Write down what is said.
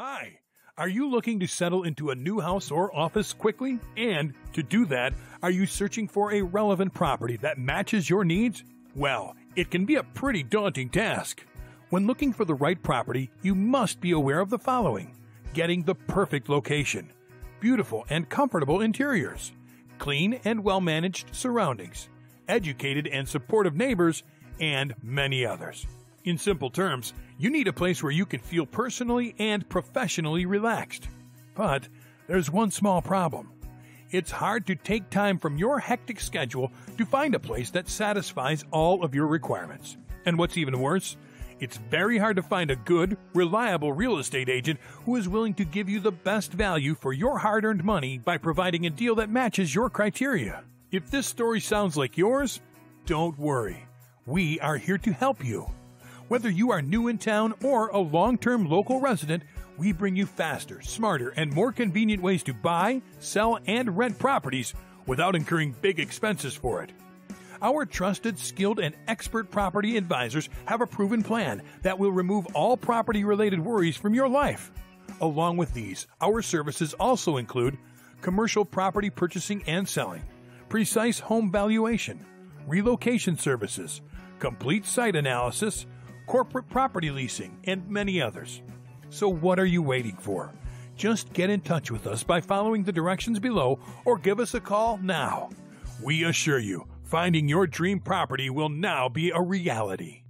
Hi, are you looking to settle into a new house or office quickly? And to do that, are you searching for a relevant property that matches your needs? Well, it can be a pretty daunting task. When looking for the right property, you must be aware of the following: getting the perfect location, beautiful and comfortable interiors, clean and well-managed surroundings, educated and supportive neighbors, and many others. In simple terms, you need a place where you can feel personally and professionally relaxed. But there's one small problem. It's hard to take time from your hectic schedule to find a place that satisfies all of your requirements. And what's even worse, it's very hard to find a good, reliable real estate agent who is willing to give you the best value for your hard-earned money by providing a deal that matches your criteria. If this story sounds like yours, don't worry. We are here to help you. Whether you are new in town or a long-term local resident, we bring you faster, smarter, and more convenient ways to buy, sell, and rent properties without incurring big expenses for it. Our trusted, skilled, and expert property advisors have a proven plan that will remove all property-related worries from your life. Along with these, our services also include commercial property purchasing and selling, precise home valuation, relocation services, complete site analysis, corporate property leasing, and many others. So what are you waiting for? Just get in touch with us by following the directions below or give us a call now. We assure you, finding your dream property will now be a reality.